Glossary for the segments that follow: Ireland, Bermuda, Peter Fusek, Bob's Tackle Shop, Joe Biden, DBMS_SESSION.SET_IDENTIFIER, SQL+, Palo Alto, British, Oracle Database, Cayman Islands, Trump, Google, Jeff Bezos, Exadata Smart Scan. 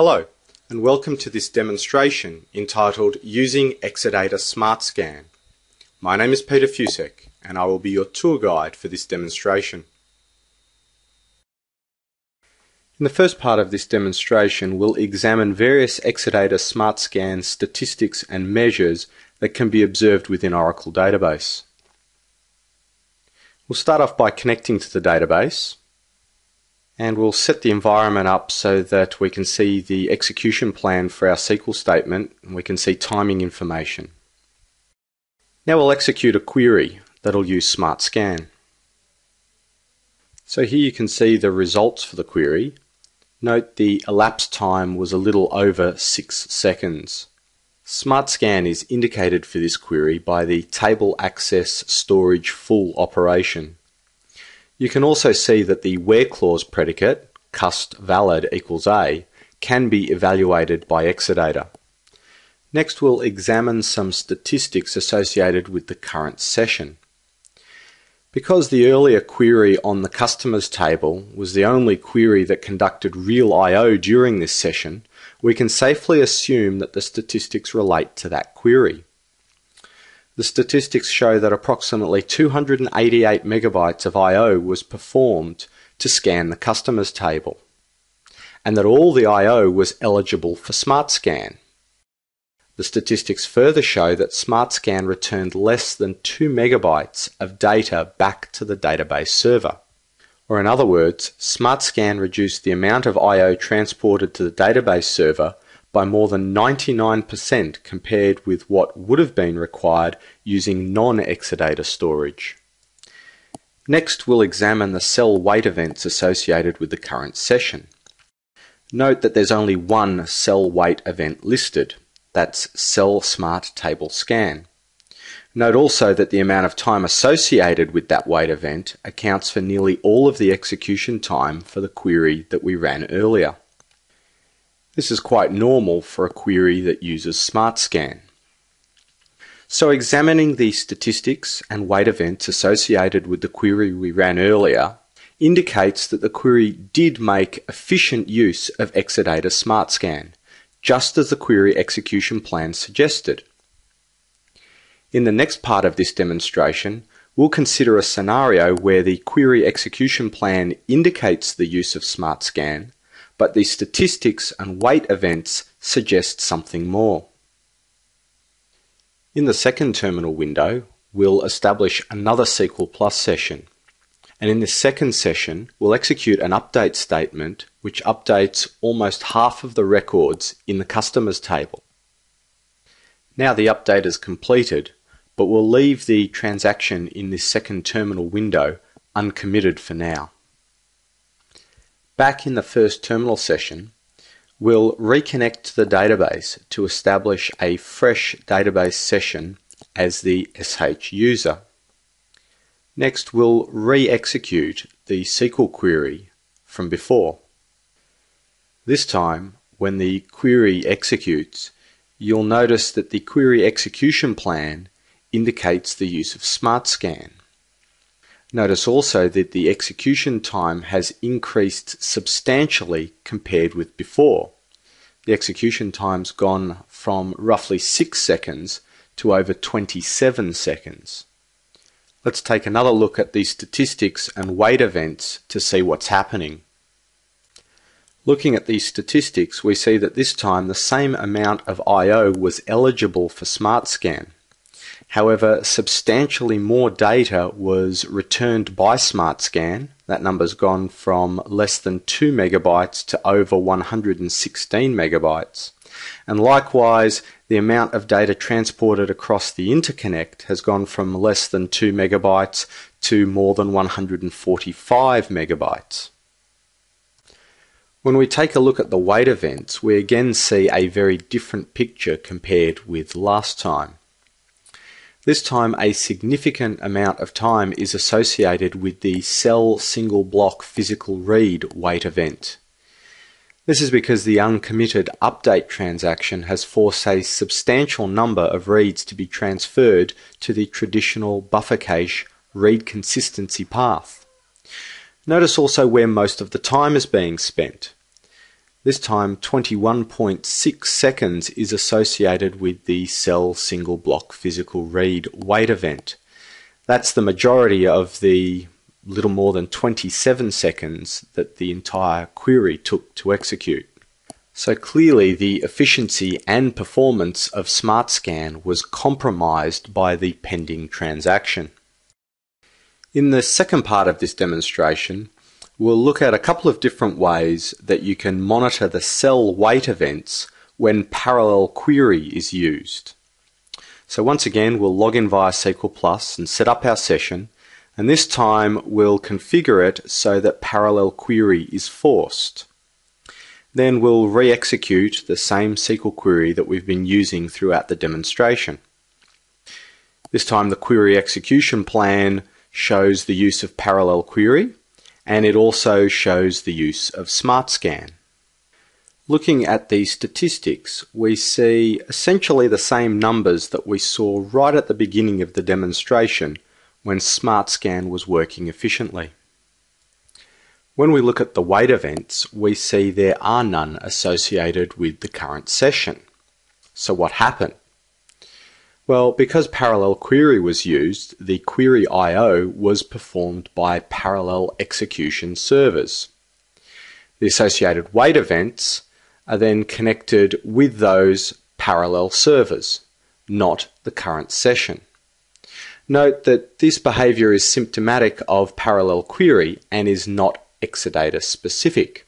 Hello, and welcome to this demonstration entitled Using Exadata Smart Scan. My name is Peter Fusek, and I will be your tour guide for this demonstration. In the first part of this demonstration, we'll examine various Exadata Smart Scan statistics and measures that can be observed within Oracle Database. We'll start off by connecting to the database, and we'll set the environment up so that we can see the execution plan for our SQL statement, and we can see timing information. Now we'll execute a query that'll use Smart Scan. So here you can see the results for the query. Note the elapsed time was a little over 6 seconds. Smart Scan is indicated for this query by the table access storage full operation. You can also see that the where clause predicate, cust valid equals A, can be evaluated by Exadata. Next, we'll examine some statistics associated with the current session. Because the earlier query on the customers table was the only query that conducted real I/O during this session, we can safely assume that the statistics relate to that query. The statistics show that approximately 288 megabytes of I/O was performed to scan the customers table, and that all the I/O was eligible for Smart Scan. The statistics further show that Smart Scan returned less than 2 megabytes of data back to the database server. Or in other words, Smart Scan reduced the amount of I/O transported to the database server by more than 99% compared with what would have been required using non-Exadata storage. Next, we'll examine the cell wait events associated with the current session. Note that there's only one cell wait event listed. That's cell smart table scan. Note also that the amount of time associated with that wait event accounts for nearly all of the execution time for the query that we ran earlier. This is quite normal for a query that uses Smart Scan. So examining the statistics and wait events associated with the query we ran earlier indicates that the query did make efficient use of Exadata Smart Scan, just as the query execution plan suggested. In the next part of this demonstration, we'll consider a scenario where the query execution plan indicates the use of Smart Scan, but the statistics and wait events suggest something more. In the second terminal window, we'll establish another SQL+ session. And in this second session, we'll execute an update statement which updates almost half of the records in the customers table. Now the update is completed, but we'll leave the transaction in this second terminal window uncommitted for now. Back in the first terminal session, we'll reconnect to the database to establish a fresh database session as the SH user. Next, we'll re-execute the SQL query from before. This time, when the query executes, you'll notice that the query execution plan indicates the use of Smart Scan. Notice also that the execution time has increased substantially compared with before. The execution time's gone from roughly 6 seconds to over 27 seconds. Let's take another look at the statistics and wait events to see what's happening. Looking at these statistics, we see that this time the same amount of I/O was eligible for Smart Scan. However, substantially more data was returned by Smart Scan. That number's gone from less than 2 megabytes to over 116 megabytes. And likewise, the amount of data transported across the interconnect has gone from less than 2 megabytes to more than 145 megabytes. When we take a look at the wait events, we again see a very different picture compared with last time. This time, a significant amount of time is associated with the cell single block physical read wait event. This is because the uncommitted update transaction has forced a substantial number of reads to be transferred to the traditional buffer cache read consistency path. Notice also where most of the time is being spent. This time 21.6 seconds is associated with the cell single block physical read wait event. That's the majority of the little more than 27 seconds that the entire query took to execute. So clearly the efficiency and performance of Smart Scan was compromised by the pending transaction. In the second part of this demonstration, we'll look at a couple of different ways that you can monitor the cell wait events when parallel query is used. So once again, we'll log in via SQL+ and set up our session, and this time we'll configure it so that parallel query is forced. Then we'll re-execute the same SQL query that we've been using throughout the demonstration. This time the query execution plan shows the use of parallel query, and it also shows the use of Smart Scan. Looking at the statistics, we see essentially the same numbers that we saw right at the beginning of the demonstration when Smart Scan was working efficiently. When we look at the wait events, we see there are none associated with the current session. So what happened? Well, because parallel query was used, the query I/O was performed by parallel execution servers. The associated wait events are then connected with those parallel servers, not the current session. Note that this behavior is symptomatic of parallel query and is not Exadata specific.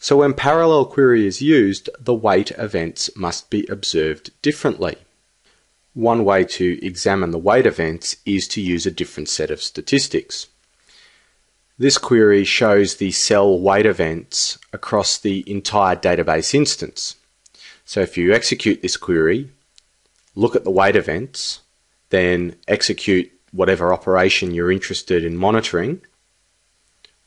So when parallel query is used, the wait events must be observed differently. One way to examine the wait events is to use a different set of statistics. This query shows the cell wait events across the entire database instance. So if you execute this query, look at the wait events, then execute whatever operation you're interested in monitoring,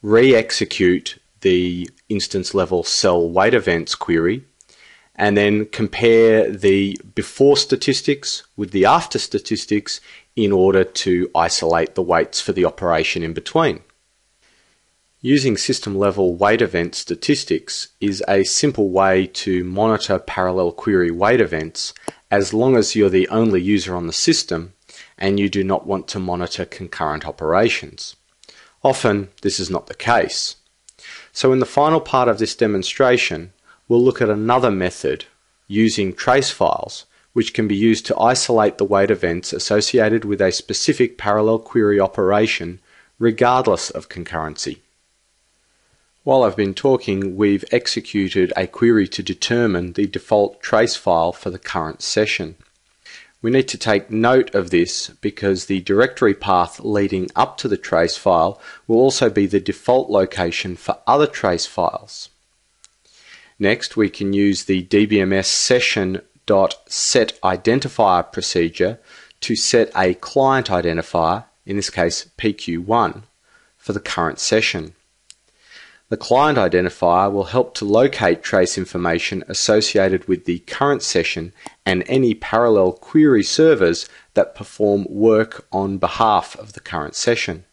re-execute the instance level cell wait events query, and then compare the before statistics with the after statistics in order to isolate the waits for the operation in between. Using system-level wait event statistics is a simple way to monitor parallel query wait events as long as you're the only user on the system and you do not want to monitor concurrent operations. Often, this is not the case. So in the final part of this demonstration, we'll look at another method using trace files, which can be used to isolate the wait events associated with a specific parallel query operation, regardless of concurrency. While I've been talking, we've executed a query to determine the default trace file for the current session. We need to take note of this because the directory path leading up to the trace file will also be the default location for other trace files. Next, we can use the DBMS_SESSION.SET_IDENTIFIER procedure to set a client identifier, in this case PQ1, for the current session. The client identifier will help to locate trace information associated with the current session and any parallel query servers that perform work on behalf of the current session.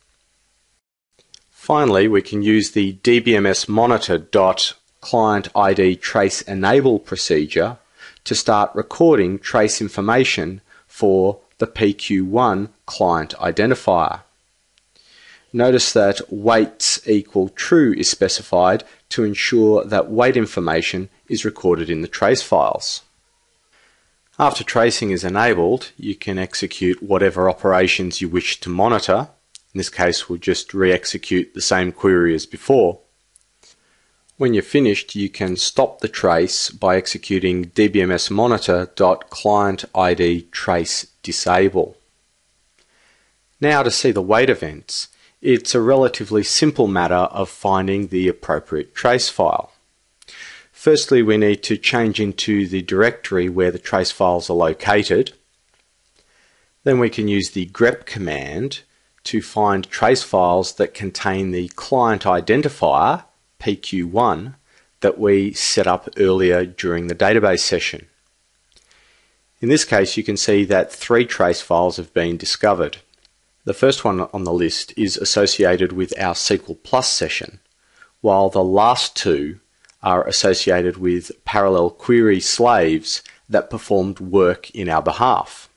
Finally, we can use the dbms_monitor.client ID trace enable procedure to start recording trace information for the PQ1 client identifier. Notice that waits equal true is specified to ensure that wait information is recorded in the trace files. After tracing is enabled, you can execute whatever operations you wish to monitor. In this case, we'll just re-execute the same query as before. When you're finished, you can stop the trace by executing dbms_monitor.client ID trace disable. Now to see the wait events, it's a relatively simple matter of finding the appropriate trace file. Firstly, we need to change into the directory where the trace files are located. Then we can use the grep command to find trace files that contain the client identifier PQ1 that we set up earlier during the database session. In this case, you can see that 3 trace files have been discovered. The first one on the list is associated with our SQL+ session, while the last two are associated with parallel query slaves that performed work in our behalf.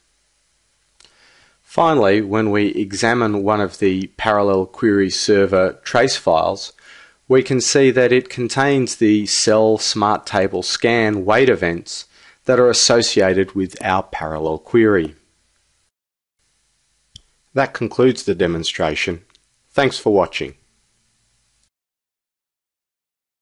Finally, when we examine one of the parallel query server trace files, we can see that it contains the cell smart table scan wait events that are associated with our parallel query. That concludes the demonstration. Thanks for watching.